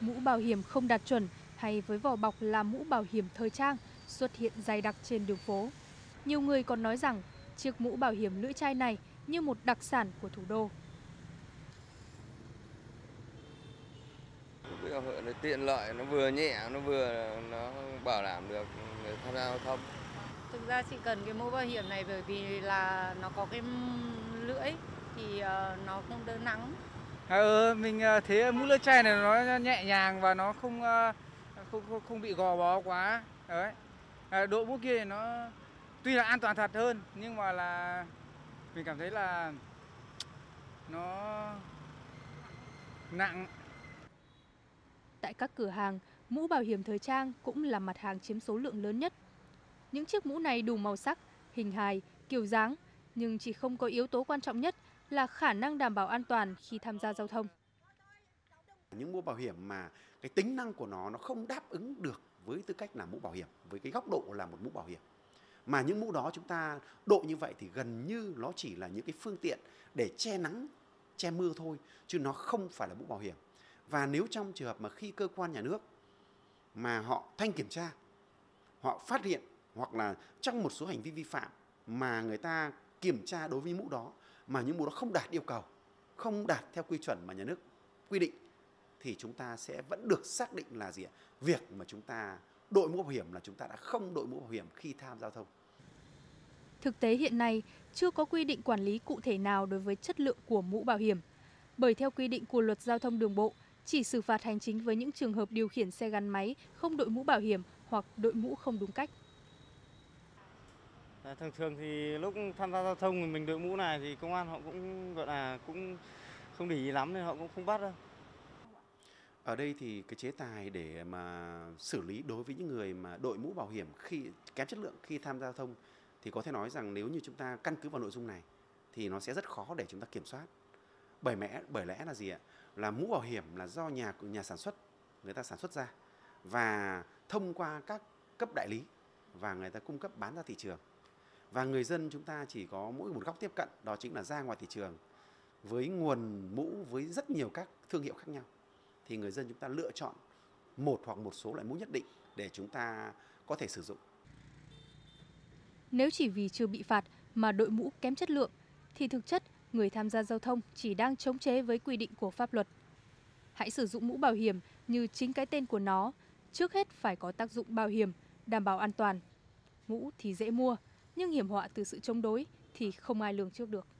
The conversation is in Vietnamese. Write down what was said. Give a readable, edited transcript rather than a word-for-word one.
mũ bảo hiểm không đạt chuẩn hay với vỏ bọc là mũ bảo hiểm thời trang xuất hiện dày đặc trên đường phố. Nhiều người còn nói rằng chiếc mũ bảo hiểm lưỡi chai này như một đặc sản của thủ đô. Nó tiện lợi, nó vừa nhẹ, nó vừa nó bảo đảm được người tham gia giao thông. Thực ra chị cần cái mũ bảo hiểm này bởi vì là nó có cái lưỡi thì nó không đỡ nắng. Mình thấy mũ lưỡi chai này nó nhẹ nhàng và nó không bị gò bó quá. Đấy. Đội mũ kia thì nó tuy là an toàn thật hơn nhưng mà là mình cảm thấy là nó nặng. Tại các cửa hàng, mũ bảo hiểm thời trang cũng là mặt hàng chiếm số lượng lớn nhất. Những chiếc mũ này đủ màu sắc, hình hài, kiểu dáng, nhưng chỉ không có yếu tố quan trọng nhất là khả năng đảm bảo an toàn khi tham gia giao thông. Những mũ bảo hiểm mà cái tính năng của nó không đáp ứng được với tư cách là mũ bảo hiểm, với cái góc độ là một mũ bảo hiểm. Mà những mũ đó chúng ta đội như vậy thì gần như nó chỉ là những cái phương tiện để che nắng, che mưa thôi, chứ nó không phải là mũ bảo hiểm. Và nếu trong trường hợp mà khi cơ quan nhà nước mà họ thanh kiểm tra, họ phát hiện hoặc là trong một số hành vi vi phạm mà người ta kiểm tra đối với mũ đó mà những mũ đó không đạt yêu cầu, không đạt theo quy chuẩn mà nhà nước quy định thì chúng ta sẽ vẫn được xác định là gì ạ? Việc mà chúng ta đội mũ bảo hiểm là chúng ta đã không đội mũ bảo hiểm khi tham giao thông. Thực tế hiện nay chưa có quy định quản lý cụ thể nào đối với chất lượng của mũ bảo hiểm. Bởi theo quy định của Luật Giao thông Đường bộ, chỉ xử phạt hành chính với những trường hợp điều khiển xe gắn máy không đội mũ bảo hiểm hoặc đội mũ không đúng cách. Thường thì lúc tham gia giao thông thì mình đội mũ này thì công an họ cũng gọi là cũng không để ý lắm nên họ cũng không bắt đâu. Ở đây thì cái chế tài để mà xử lý đối với những người mà đội mũ bảo hiểm kém chất lượng khi tham gia giao thông thì có thể nói rằng nếu như chúng ta căn cứ vào nội dung này thì nó sẽ rất khó để chúng ta kiểm soát. Bởi lẽ là gì ạ? Là mũ bảo hiểm là do nhà sản xuất người ta sản xuất ra và thông qua các cấp đại lý và người ta cung cấp bán ra thị trường. Và người dân chúng ta chỉ có mỗi một góc tiếp cận, đó chính là ra ngoài thị trường với nguồn mũ với rất nhiều các thương hiệu khác nhau. Thì người dân chúng ta lựa chọn một hoặc một số loại mũ nhất định để chúng ta có thể sử dụng. Nếu chỉ vì chưa bị phạt mà đội mũ kém chất lượng thì thực chất người tham gia giao thông chỉ đang chống chế với quy định của pháp luật. Hãy sử dụng mũ bảo hiểm như chính cái tên của nó, trước hết phải có tác dụng bảo hiểm, đảm bảo an toàn. Mũ thì dễ mua, nhưng hiểm họa từ sự chống đối thì không ai lường trước được.